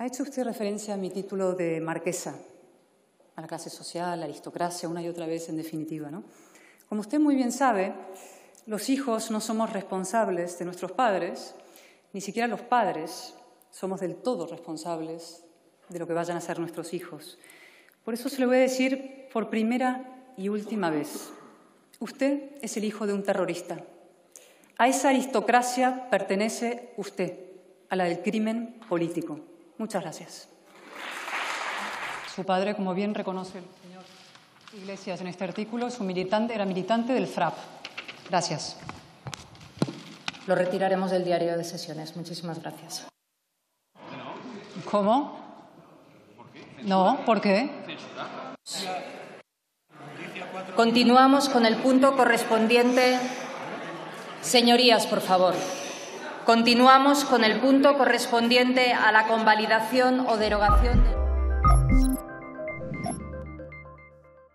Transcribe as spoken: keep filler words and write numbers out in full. Ha hecho usted referencia a mi título de marquesa, a la clase social, a la aristocracia, una y otra vez en definitiva, ¿no? Como usted muy bien sabe, los hijos no somos responsables de nuestros padres, ni siquiera los padres somos del todo responsables de lo que vayan a ser nuestros hijos. Por eso se lo voy a decir por primera y última vez. Usted es el hijo de un terrorista. A esa aristocracia pertenece usted, a la del crimen político. Muchas gracias. Su padre, como bien reconoce el señor Iglesias en este artículo, su militante, era militante del FRAP. Gracias. Lo retiraremos del diario de sesiones. Muchísimas gracias. ¿Cómo? ¿Por qué? No, ¿por qué? Continuamos con el punto correspondiente. Señorías, por favor. Continuamos con el punto correspondiente a la convalidación o derogación de...